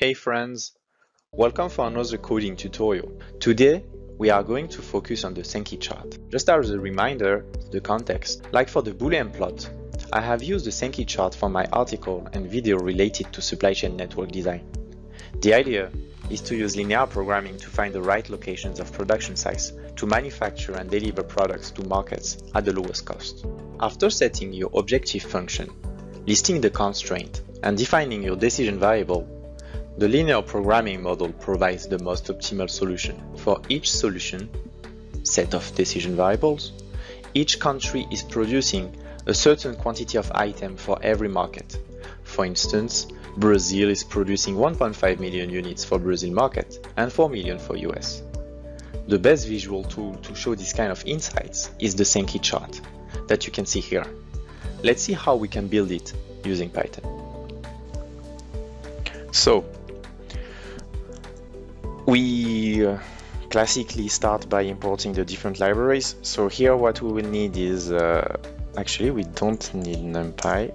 Hey friends, welcome for another coding tutorial. Today we are going to focus on the Sankey chart. Just as a reminder, the context. Like for the Boolean plot, I have used the Sankey chart for my article and video related to supply chain network design. The idea is to use linear programming to find the right locations of production sites to manufacture and deliver products to markets at the lowest cost. After setting your objective function, listing the constraint, and defining your decision variable, the linear programming model provides the most optimal solution. For each solution, set of decision variables, each country is producing a certain quantity of item for every market. For instance, Brazil is producing 1.5 million units for Brazil market and 4 million for US. The best visual tool to show this kind of insights is the Sankey chart that you can see here. Let's see how we can build it using Python. So, we classically start by importing the different libraries. So here what we will need is, actually we don't need NumPy,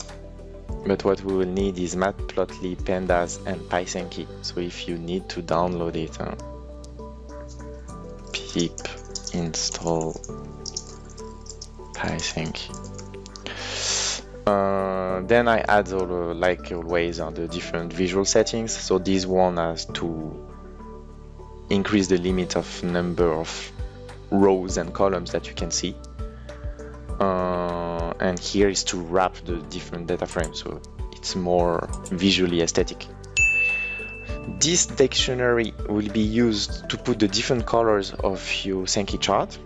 but what we will need is Matplotlib, pandas, and pySankey. So if you need to download it, pip install pySankey. Then I add, like always, the different visual settings. So this one has to increase the limit of number of rows and columns that you can see. And here is to wrap the different data frames, so it's more visually aesthetic. This dictionary will be used to put the different colors of your Sankey chart.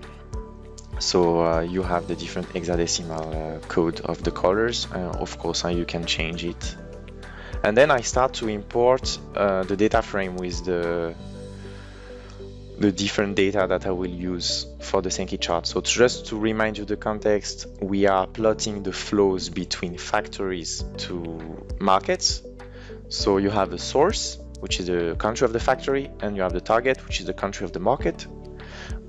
So you have the different hexadecimal code of the colors, of course, and you can change it. And then I start to import the data frame with the different data that I will use for the Sankey chart. So just to remind you the context, we are plotting the flows between factories to markets. So you have a source, which is the country of the factory, and you have the target, which is the country of the market.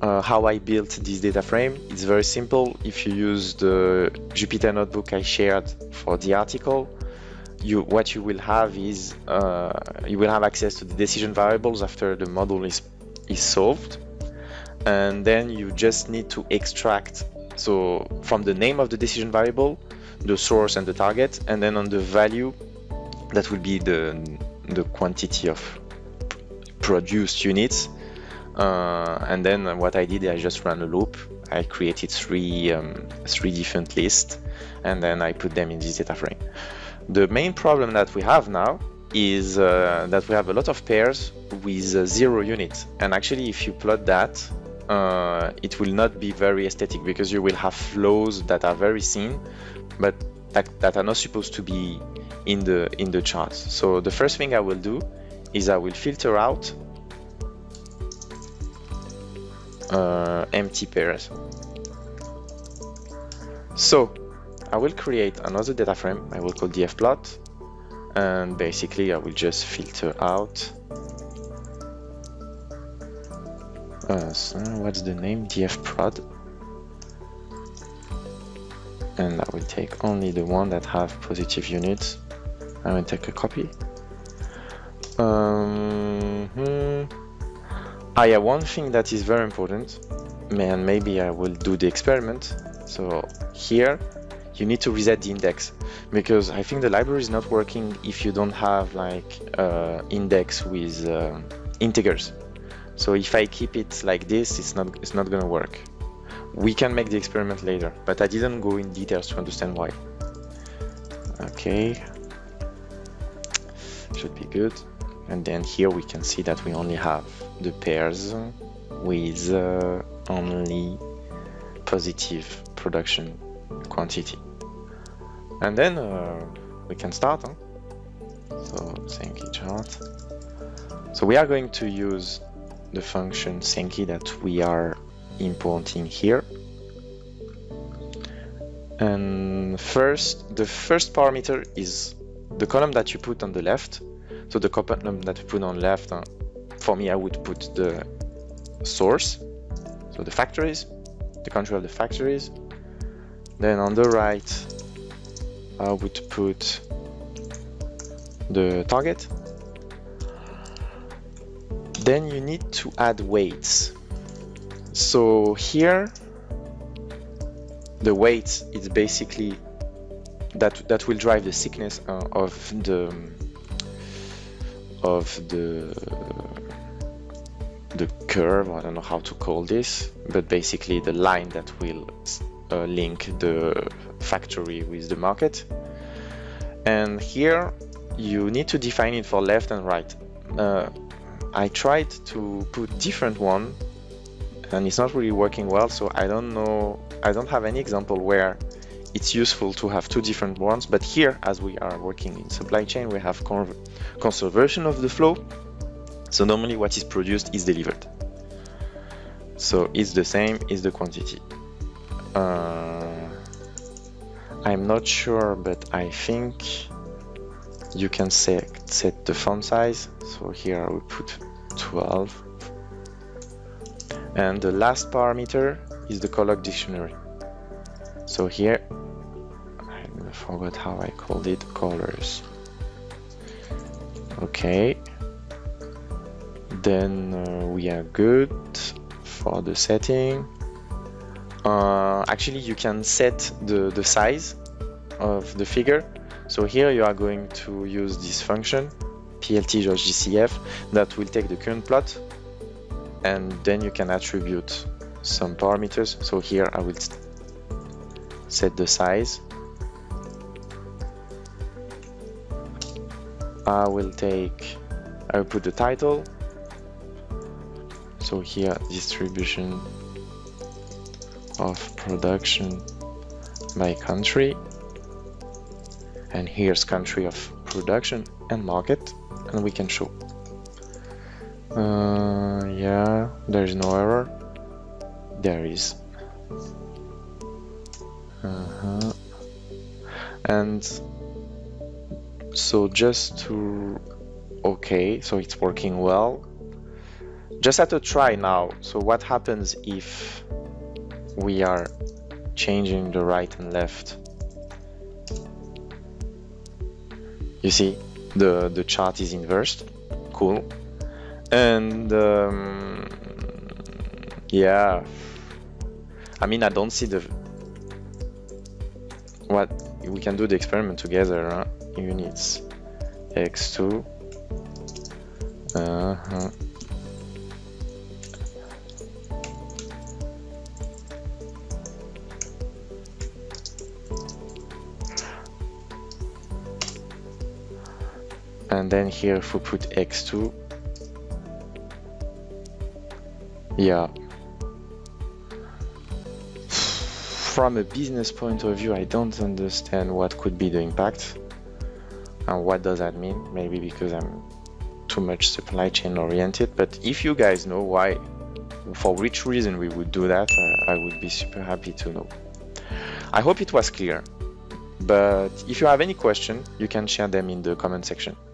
How I built this data frame, it's very simple. If you use the Jupyter Notebook I shared for the article, what you will have is you will have access to the decision variables after the model is solved, and then you just need to extract, so from the name of the decision variable, the source and the target, and then on the value that will be the quantity of produced units. And then what I did, I just ran a loop. I created three different lists, and then I put them in this data frame. The main problem that we have now is that we have a lot of pairs with 0 units. And actually, if you plot that, it will not be very aesthetic, because you will have flows that are very thin, but that are not supposed to be in the charts. So the first thing I will do is I will filter out empty pairs. So I will create another data frame. I will call dfplot, and basically I will just filter out. So what's the name? Dfprod, and I will take only the one that have positive units. I will take a copy. Yeah, one thing that is very important, and maybe I will do the experiment. So here you need to reset the index, because I think the library is not working if you don't have like index with integers. So if I keep it like this, it's not gonna work. We can make the experiment later, but I didn't go in details to understand why. Okay, should be good. And then here we can see that we only have the pairs with only positive production quantity. And then we can start. So Sankey chart. So we are going to use the function Sankey that we are importing here. And first, the first parameter is the column that you put on the left. So the column that we put on left, for me, I would put the source, so the factories, the country of the factories. Then on the right, I would put the target. Then you need to add weights. So here, the weight is basically that will drive the thickness of the curve. I don't know how to call this, but basically the line that will link the factory with the market. And here you need to define it for left and right. I tried to put different one and it's not really working well, so I don't know, I don't have any example where it's useful to have two different ones. But here, as we are working in supply chain, we have conservation of the flow. So normally what is produced is delivered. So it's the same, is the quantity. I'm not sure, but I think you can set the font size. So here we put 12. And the last parameter is the colloc dictionary. So here, I forgot how I called it, colors. Okay. Then we are good for the setting. Actually, you can set the size of the figure. So here you are going to use this function, plt.gcf, that will take the current plot. And then you can attribute some parameters. So here I will set the size. I will put the title. So here, distribution of production by country. And here's country of production and market. And we can show. Yeah, there is no error. There is. And so okay, so it's working well. Just have to try now. So what happens if we are changing the right and left? You see, the chart is inversed. Cool. And yeah, I mean, I don't see what we can do the experiment together, huh? Units x2 and then here if we put x2, yeah. From a business point of view, I don't understand what could be the impact and what does that mean. Maybe because I'm too much supply chain oriented, but if you guys know why, for which reason we would do that, I would be super happy to know. I hope it was clear, but if you have any question, you can share them in the comment section.